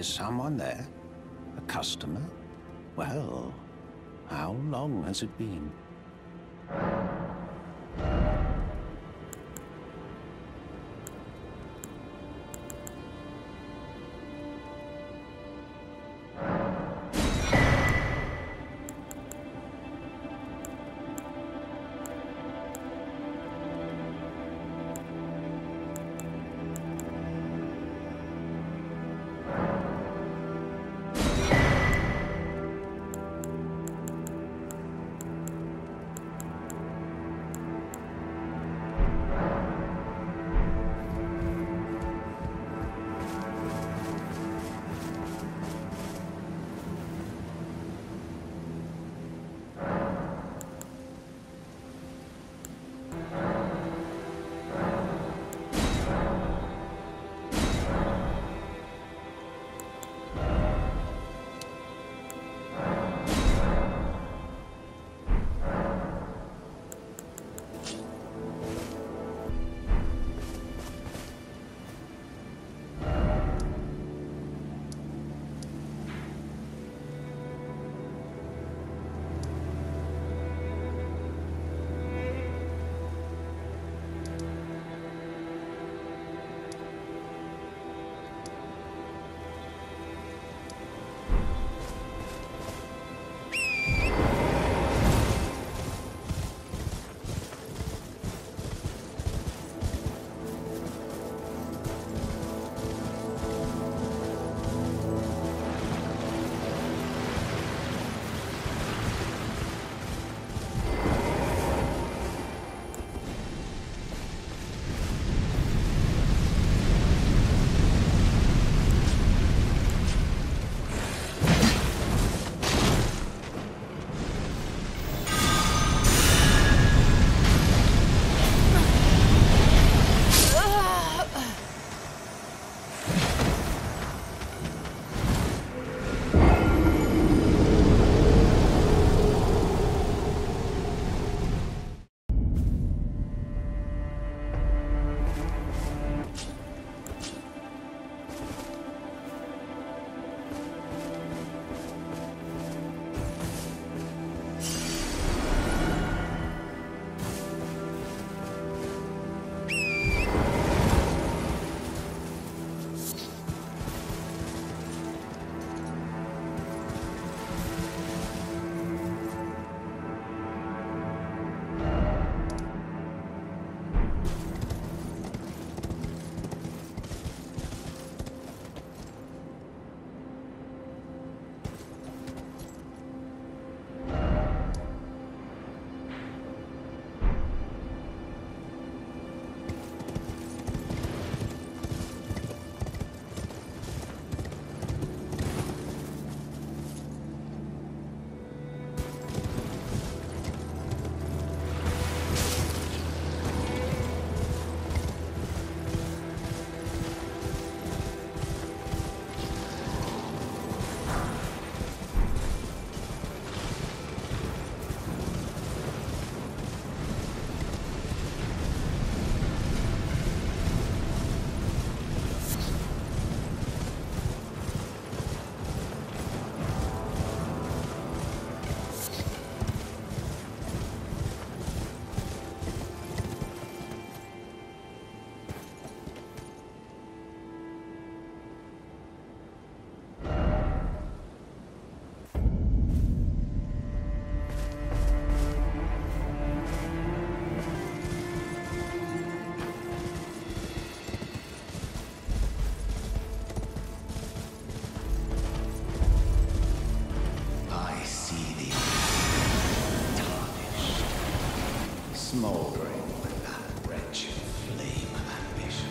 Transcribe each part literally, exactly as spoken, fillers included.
Is someone there? A customer? Well, how long has it been? Smoldering with that wretched flame of ambition.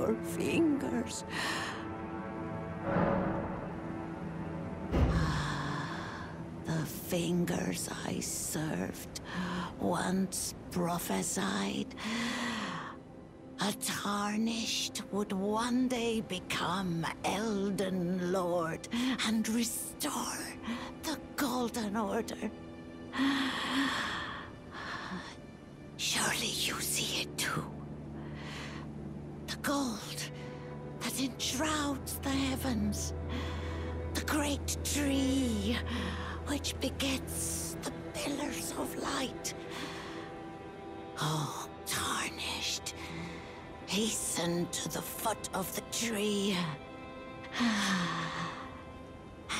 your fingers. The fingers I served once prophesied a tarnished would one day become Elden Lord and restore the Golden Order. Surely you see it too. The gold that enshrouds the heavens, the great tree which begets the pillars of light. Oh, tarnished, hasten to the foot of the tree.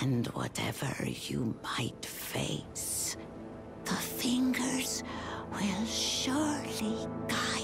And whatever you might face, the fingers will surely guide.